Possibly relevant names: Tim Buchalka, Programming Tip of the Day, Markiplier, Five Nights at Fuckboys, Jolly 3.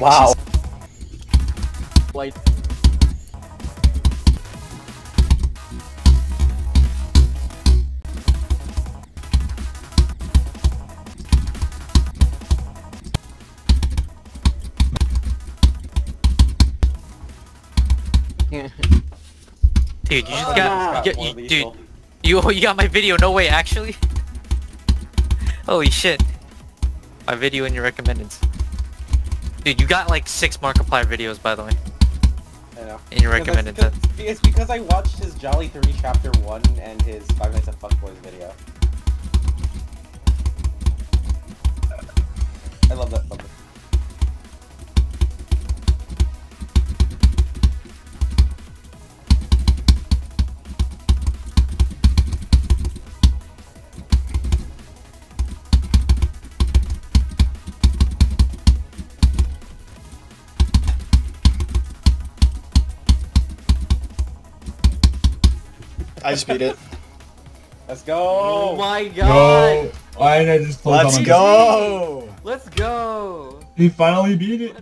Wow. Wait. Dude, you just you got my video. No way, actually. Holy shit. My video in your recommendeds. Dude, you got like 6 Markiplier videos, by the way. I know. And you recommended that. It's because I watched his Jolly 3 Chapter 1 and his Five Nights at Fuckboys video. I love that song. I just beat it. Let's go! Oh my god! Why did I just close on my screen? Let's go! We finally beat it!